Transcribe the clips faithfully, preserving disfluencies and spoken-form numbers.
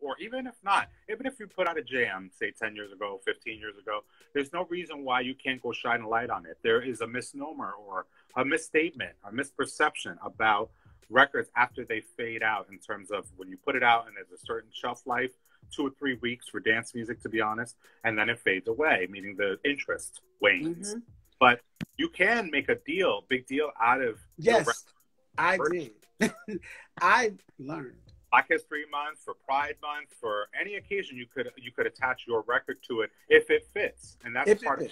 Or even if not, even if you put out a jam, say ten years ago, fifteen years ago, there's no reason why you can't go shine a light on it. There is a misnomer or a misstatement, a misperception about records after they fade out in terms of when you put it out and there's a certain shelf life, two or three weeks for dance music, to be honest, and then it fades away, meaning the interest wanes. Mm-hmm. But you can make a deal, big deal out of... Yes, I did. I learned. Black History Month, for Pride Month, for any occasion, you could you could attach your record to it if it fits, and that's if part of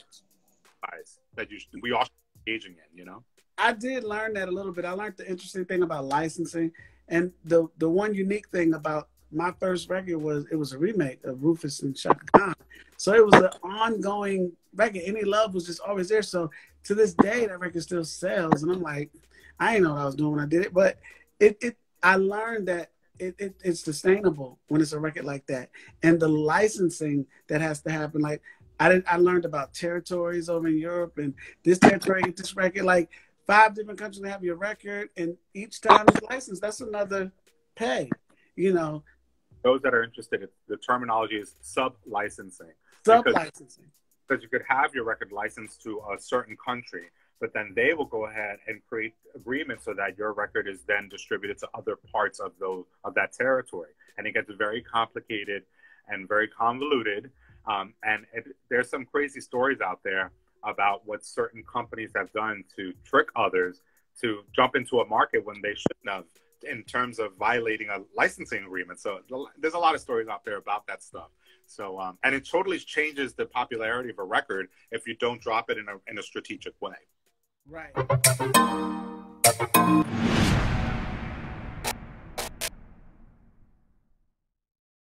that you should, we all should be engaging in. You know, I did learn that a little bit. I learned the interesting thing about licensing, and the the one unique thing about my first record was it was a remake of Rufus and Chaka Khan, so it was an ongoing record. Any love was just always there. So to this day, that record still sells, and I'm like, I didn't know what I was doing when I did it, but it it I learned that. It, it, it's sustainable when it's a record like that. And the licensing that has to happen, like I, did, I learned about territories over in Europe, and this territory, this record, like five different countries have your record, and each time it's licensed, that's another pay, you know. Those that are interested, the terminology is sub-licensing. Sub-licensing. Because, because you could have your record licensed to a certain country, but then they will go ahead and create agreements so that your record is then distributed to other parts of those of that territory. And it gets very complicated and very convoluted. Um, and it, there's some crazy stories out there about what certain companies have done to trick others to jump into a market when they shouldn't have, in terms of violating a licensing agreement. So there's a lot of stories out there about that stuff. So, um, and it totally changes the popularity of a record if you don't drop it in a, in a strategic way. Right.